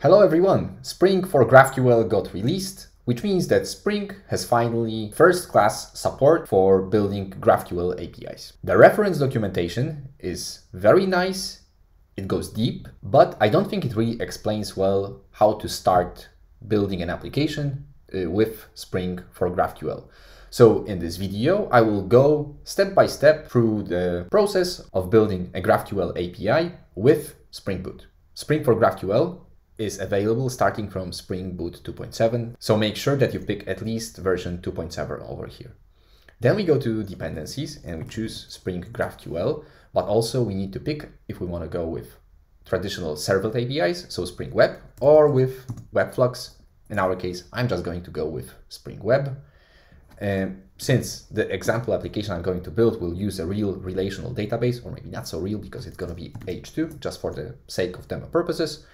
Hello everyone! Spring for GraphQL got released, which means that Spring has finally first-class support for building GraphQL APIs. The reference documentation is very nice, it goes deep, but I don't think it really explains well how to start building an application with Spring for GraphQL. So in this video, I will go step by step through the process of building a GraphQL API with Spring Boot. Spring for GraphQL is available starting from Spring Boot 2.7. So make sure that you pick at least version 2.7 over here. Then we go to dependencies and we choose Spring GraphQL, but also we need to pick if we want to go with traditional servlet APIs, so Spring Web, or with WebFlux. In our case, I'm just going to go with Spring Web. Since the example application I'm going to build will use a real relational database, or maybe not so real because it's going to be H2 just for the sake of demo purposes.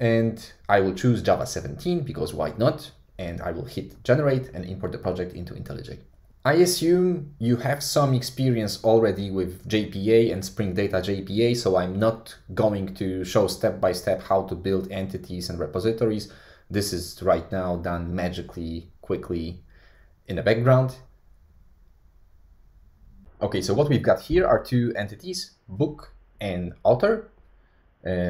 And I will choose Java 17 because why not? And I will hit generate and import the project into IntelliJ. I assume you have some experience already with JPA and Spring Data JPA, so I'm not going to show step by step how to build entities and repositories. This is right now done magically, quickly in the background. Okay, so what we've got here are two entities, book and author.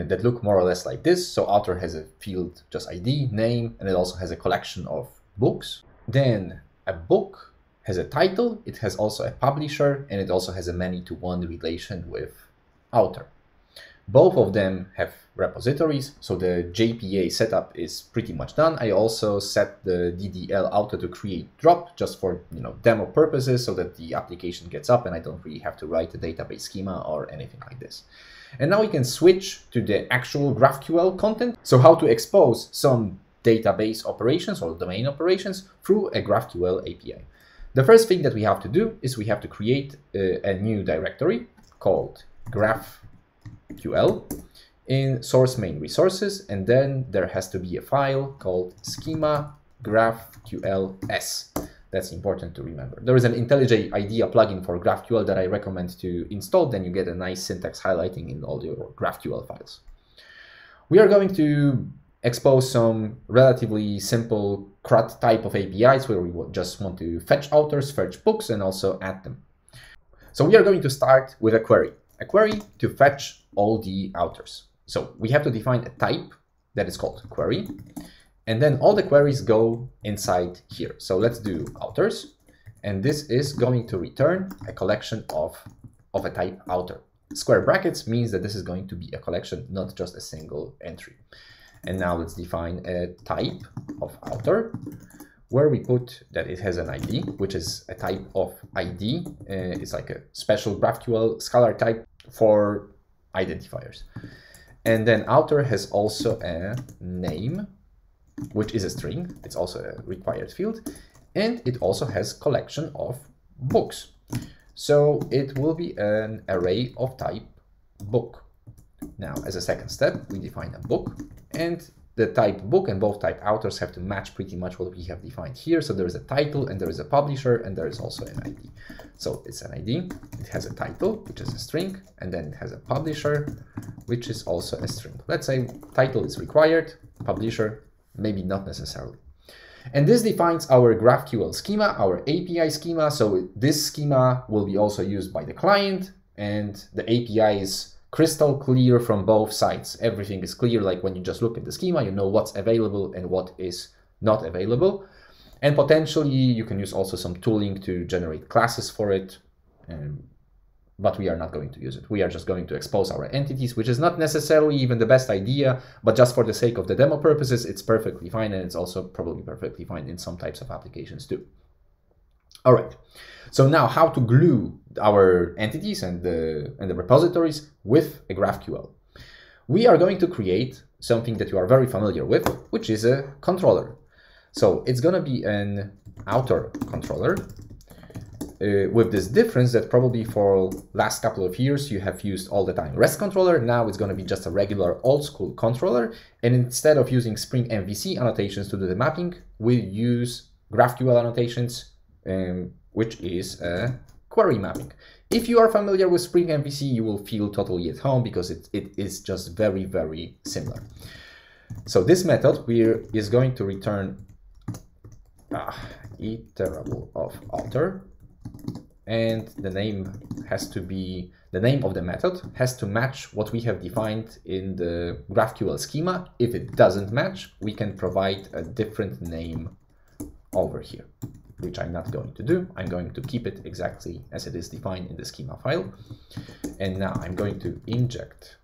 That look more or less like this. So author has a field, just ID, name, and it also has a collection of books. Then a book has a title, it has also a publisher, and it also has a many-to-one relation with author. Both of them have repositories, so the JPA setup is pretty much done. I also set the DDL author to create drop just for demo purposes so that the application gets up and I don't really have to write a database schema or anything like this. And now we can switch to the actual GraphQL content. So how to expose some database operations or domain operations through a GraphQL API. The first thing that we have to do is we have to create a new directory called GraphQL in source main resources. And then there has to be a file called schema.graphqls. That's important to remember. There is an IntelliJ IDEA plugin for GraphQL that I recommend to install. Then you get a nice syntax highlighting in all your GraphQL files. We are going to expose some relatively simple CRUD type of APIs where we just want to fetch authors, fetch books, and also add them. So we are going to start with a query to fetch all the authors. So we have to define a type that is called query. And then all the queries go inside here. So let's do authors. And this is going to return a collection of a type author. Square brackets means that this is going to be a collection, not just a single entry. And now let's define a type of author where we put that it has an ID, which is a type of ID. It's like a special GraphQL scalar type for identifiers. And then author has also a name, which is a string. It's also a required field. And it also has collection of books. So it will be an array of type book. Now, as a second step, we define a book. And the type book and both type authors have to match pretty much what we have defined here. So there is a title and there is a publisher and there is also an ID. So it's an ID. It has a title, which is a string. And then it has a publisher, which is also a string. Let's say title is required, publisher, maybe not necessarily. And this defines our GraphQL schema, our API schema. So this schema will be also used by the client, and the API is crystal clear from both sides. Everything is clear, like when you just look at the schema, you know what's available and what is not available. And potentially you can use also some tooling to generate classes for it, but we are not going to use it. We are just going to expose our entities, which is not necessarily even the best idea, but just for the sake of the demo purposes, it's perfectly fine. And it's also probably perfectly fine in some types of applications too. All right. So now how to glue our entities and the repositories with a GraphQL. We are going to create something that you are very familiar with, which is a controller. So it's going to be an author controller. With this difference that probably for last couple of years you have used all the time REST controller. Now it's going to be just a regular old school controller. And instead of using Spring MVC annotations to do the mapping, we use GraphQL annotations, which is a query mapping. If you are familiar with Spring MVC, you will feel totally at home because it is just very, very similar. So this method is going to return iterable of author, and the name has to be, the name of the method has to match what we have defined in the GraphQL schema. If it doesn't match, we can provide a different name over here, which I'm not going to do. I'm going to keep it exactly as it is defined in the schema file. And now I'm going to inject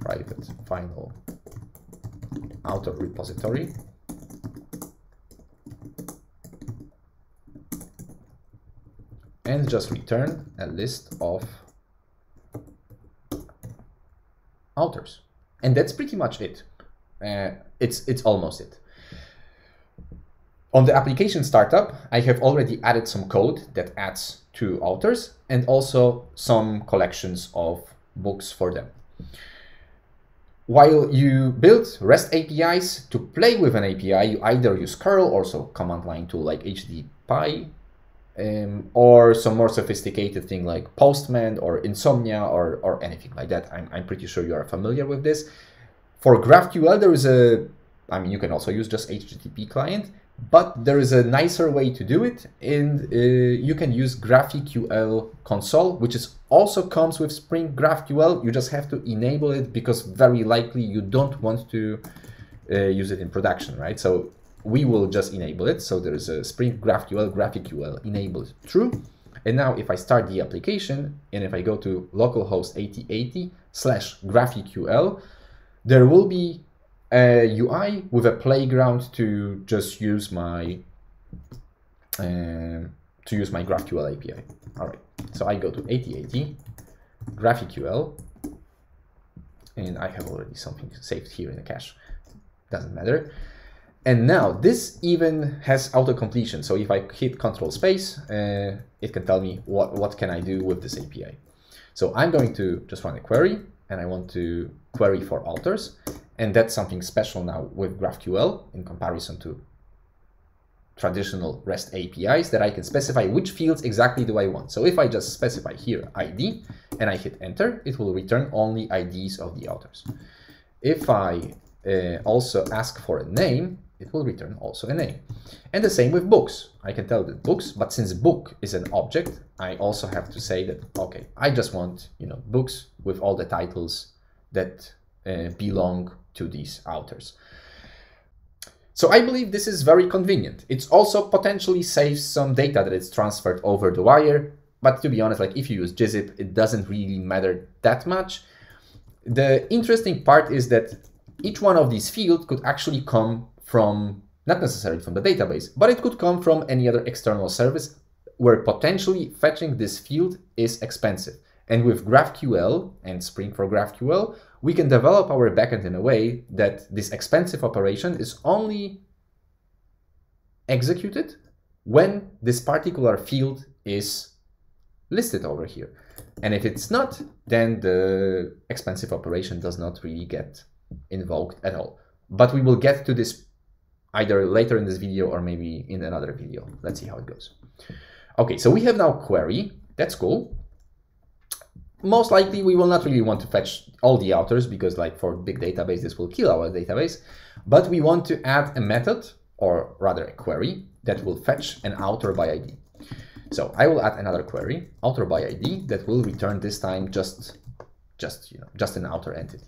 private final outer repository. And just return a list of authors. And that's pretty much it. It's almost it. On the application startup, I have already added some code that adds to authors and also some collections of books for them. While you build REST APIs, to play with an API, you either use curl or some command line tool like HTTPie, or some more sophisticated thing like Postman or Insomnia or anything like that. I'm pretty sure you are familiar with this. For GraphQL, there is a, I mean, you can also use just HTTP client, but there is a nicer way to do it, and you can use GraphQL console, which is also comes with Spring GraphQL. You just have to enable it because very likely you don't want to use it in production, right? So we will just enable it. So there is a Spring GraphQL enabled true. And now if I start the application and if I go to localhost 8080/GraphQL, there will be a UI with a playground to just use my GraphQL API. All right, so I go to 8080 GraphQL, and I have already something saved here in the cache. Doesn't matter. And now this even has auto completion. So if I hit Control Space, it can tell me what can I do with this API. So I'm going to just run a query, and I want to query for authors. And that's something special now with GraphQL in comparison to traditional REST APIs, that I can specify which fields exactly do I want. So if I just specify here ID and I hit enter, it will return only IDs of the authors. If I also ask for a name, it will return also a name. And the same with books. I can tell that books, but since book is an object, I also have to say that, okay, I just want, you know, books with all the titles that belong to these authors. So I believe this is very convenient. It's also potentially saves some data that is transferred over the wire, but to be honest, like if you use Gzip, it doesn't really matter that much. The interesting part is that each one of these fields could actually come from, not necessarily from the database, but it could come from any other external service where potentially fetching this field is expensive. And with GraphQL and Spring for GraphQL, we can develop our backend in a way that this expensive operation is only executed when this particular field is listed over here. And if it's not, then the expensive operation does not really get invoked at all. But we will get to this either later in this video or maybe in another video. Let's see how it goes. Okay, so we have now query. That's cool. Most likely we will not really want to fetch all the authors because like for big database, this will kill our database, but we want to add a method or rather a query that will fetch an author by ID. So I will add another query, author by ID, that will return this time just an author entity.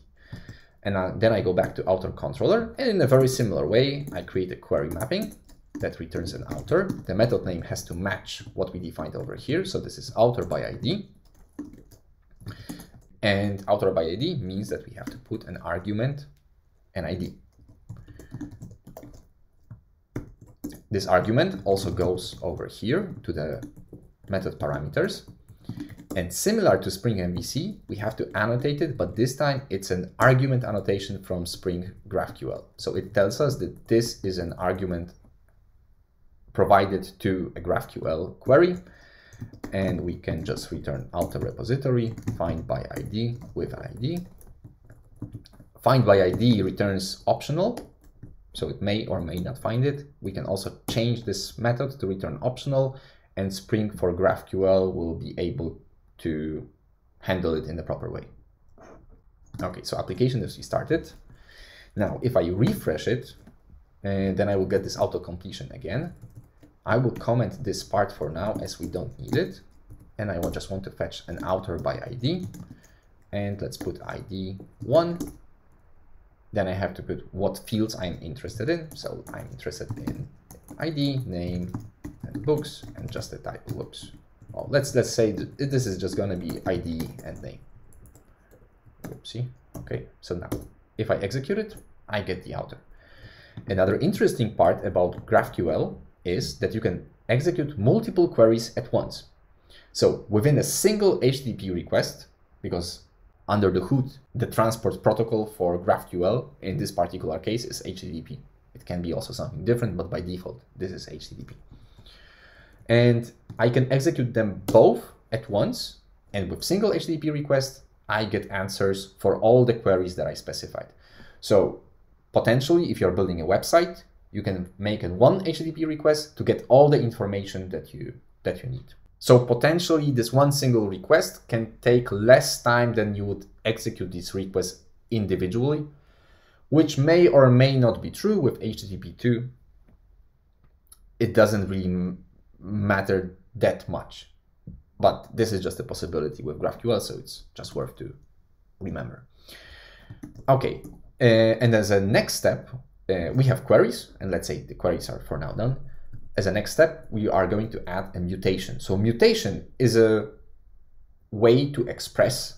And then I go back to author controller, and in a very similar way, I create a query mapping that returns an author. The method name has to match what we defined over here. So this is author by ID. And author by ID means that we have to put an argument, an ID. This argument also goes over here to the method parameters. And similar to Spring MVC, we have to annotate it, but this time it's an argument annotation from Spring GraphQL. So it tells us that this is an argument provided to a GraphQL query. And we can just return outer repository find by ID with ID. Find by ID returns optional, so it may or may not find it. We can also change this method to return optional, and Spring for GraphQL will be able to handle it in the proper way. Okay, so application is restarted. Now, if I refresh it, then I will get this auto completion again. I will comment this part for now as we don't need it. And I will just want to fetch an outer by ID. And let's put ID 1. Then I have to put what fields I'm interested in. So I'm interested in ID, name, and books, and just the type of books. Oh, let's say this is just going to be ID and name. Oopsie. Okay, so now if I execute it, I get the outer. Another interesting part about GraphQL is that you can execute multiple queries at once. So within a single HTTP request, because under the hood, the transport protocol for GraphQL in this particular case is HTTP. It can be also something different, but by default, this is HTTP. And I can execute them both at once. And with single HTTP request, I get answers for all the queries that I specified. So potentially, if you're building a website, you can make one HTTP request to get all the information that you need. So potentially this one single request can take less time than you would execute these requests individually, which may or may not be true with HTTP2. It doesn't really matter that much, but this is just a possibility with GraphQL, so it's just worth to remember. Okay, and as a next step, we have queries, and let's say the queries are for now done. As a next step, we are going to add a mutation. So mutation is a way to express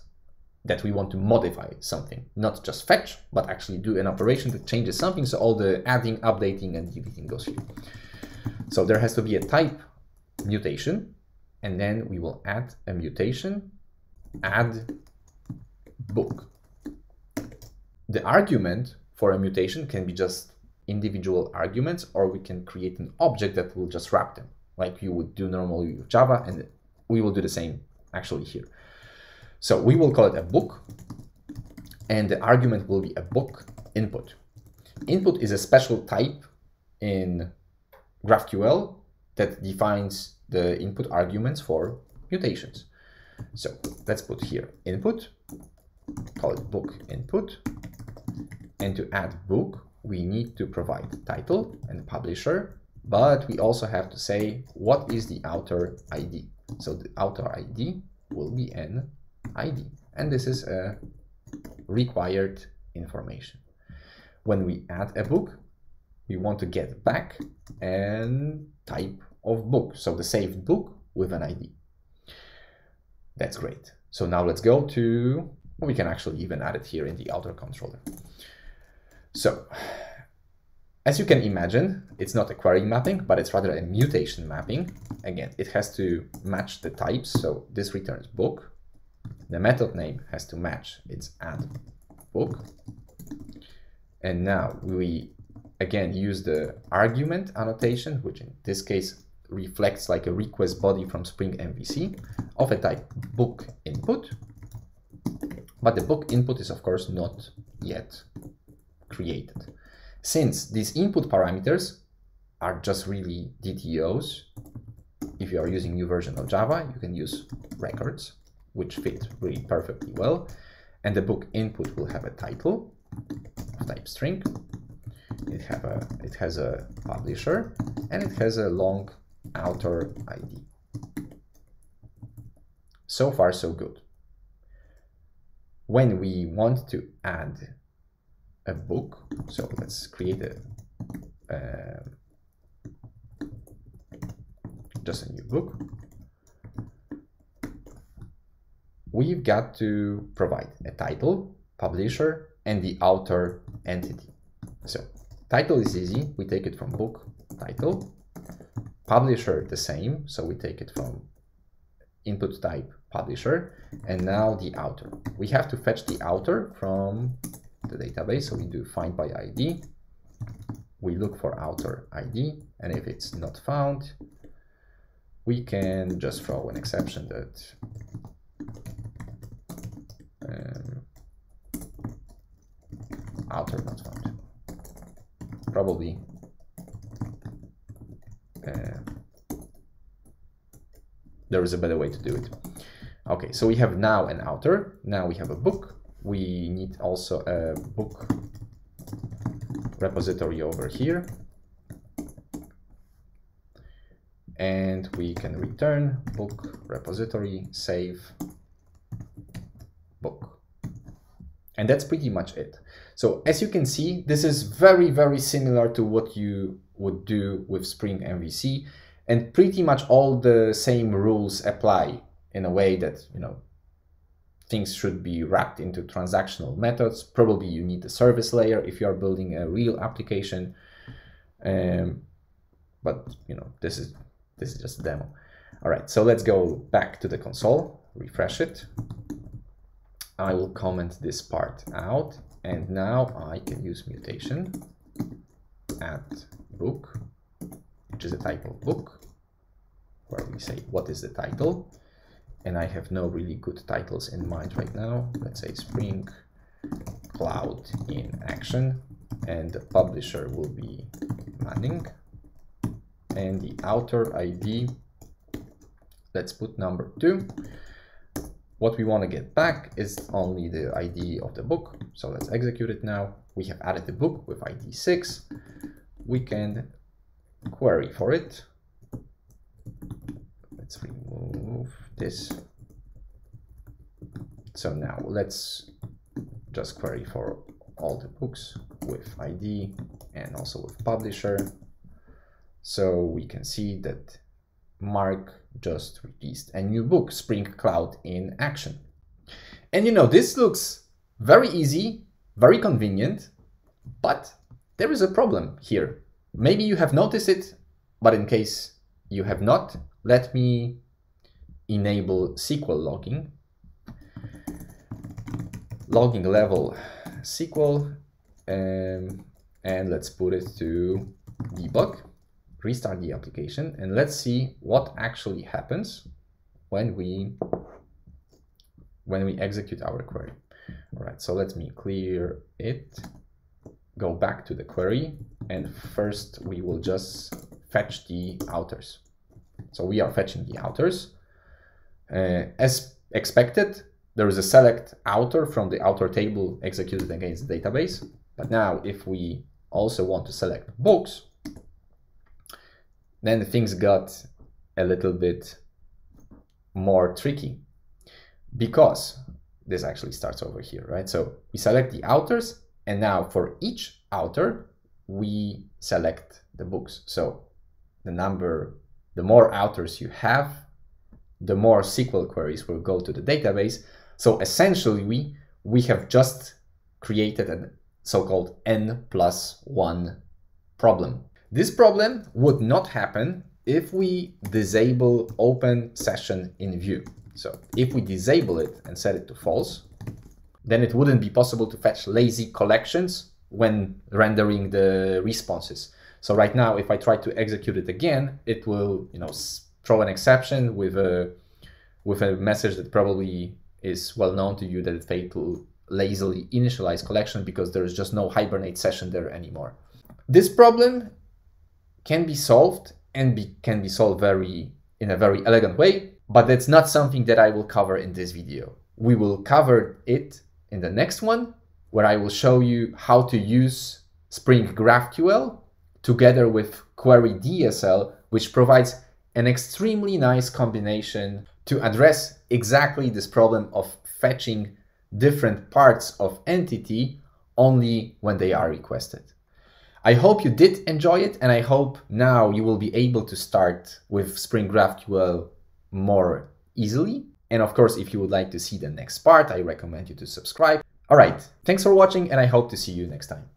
that we want to modify something, not just fetch, but actually do an operation that changes something. So all the adding, updating, and deleting goes here. So there has to be a type mutation, and then we will add a mutation, add book. The argument for a mutation can be just individual arguments, or we can create an object that will just wrap them like you would do normally with Java, and we will do the same actually here. So we will call it a book, and the argument will be a book input. Input is a special type in GraphQL that defines the input arguments for mutations. So let's put here input, call it book input, and to add book, we need to provide the title and the publisher, but we also have to say what is the outer ID. So the outer ID will be an ID, and this is a required information. When we add a book, we want to get back an type of book, so the saved book with an ID. That's great. So now let's go to, we can actually even add it here in the outer controller. So, as you can imagine, it's not a query mapping, but it's rather a mutation mapping. Again, it has to match the types. So this returns book. The method name has to match its add book. And now we, again, use the argument annotation, which in this case reflects like a request body from Spring MVC of a type book input. But the book input is, of course, not yet created, since these input parameters are just really DTOs. If you are using a new version of Java, you can use records, which fit really perfectly well. And the book input will have a title of type string. It has a publisher, and it has a long outer ID. So far, so good. When we want to add a book, so let's create a just a new book. We've got to provide a title, publisher, and the outer entity. So title is easy, we take it from book title, publisher the same, so we take it from input type publisher, and now the outer. We have to fetch the outer from the database, so we do find by ID, we look for outer ID, and if it's not found, we can just throw an exception that outer not found, probably there is a better way to do it. Okay, so we have now an outer, now we have a book. We need also a book repository over here, and we can return book repository save book. And that's pretty much it. So as you can see, this is very, very similar to what you would do with Spring MVC, and pretty much all the same rules apply in a way that, you know, things should be wrapped into transactional methods. Probably you need a service layer if you are building a real application. But you know, this is just a demo. All right, so let's go back to the console, refresh it. I will comment this part out, and now I can use mutation at book, which is the title of book, where we say what is the title. And I have no really good titles in mind right now. Let's say Spring Cloud in Action, and the publisher will be Manning, and the author ID, let's put number 2. What we want to get back is only the ID of the book. So let's execute it now. We have added the book with ID 6. We can query for it. Let's remove this. So now let's just query for all the books with ID and also with publisher. So we can see that Mark just released a new book, Spring Cloud in Action. And you know, this looks very easy, very convenient, but there is a problem here. Maybe you have noticed it, but in case you have not, let me enable SQL logging. Logging level SQL, and let's put it to debug. Restart the application, and let's see what actually happens when we execute our query. All right, so let me clear it, go back to the query, and first we will just fetch the authors. So we are fetching the authors. As expected, there is a select author from the author table executed against the database. But now if we also want to select books, then things got a little bit more tricky, because this actually starts over here, right? So we select the authors, and now for each author, we select the books. So the more authors you have, the more SQL queries will go to the database. So essentially we have just created a so-called N+1 problem. This problem would not happen if we disable open session in view. So if we disable it and set it to false, then it wouldn't be possible to fetch lazy collections when rendering the responses. So right now, if I try to execute it again, it will, you know, throw an exception with a message that probably is well known to you, that it failed to lazily initialize collection because there is just no Hibernate session there anymore. This problem can be solved, and can be solved in a very elegant way, but that's not something that I will cover in this video. We will cover it in the next one, where I will show you how to use Spring GraphQL together with Query DSL, which provides an extremely nice combination to address exactly this problem of fetching different parts of entity only when they are requested. I hope you did enjoy it, and I hope now you will be able to start with Spring GraphQL more easily. And of course, if you would like to see the next part, I recommend you to subscribe. All right, thanks for watching, and I hope to see you next time.